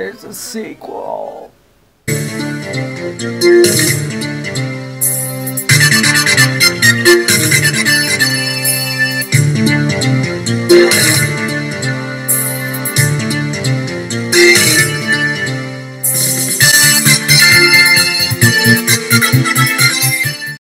There's a sequel.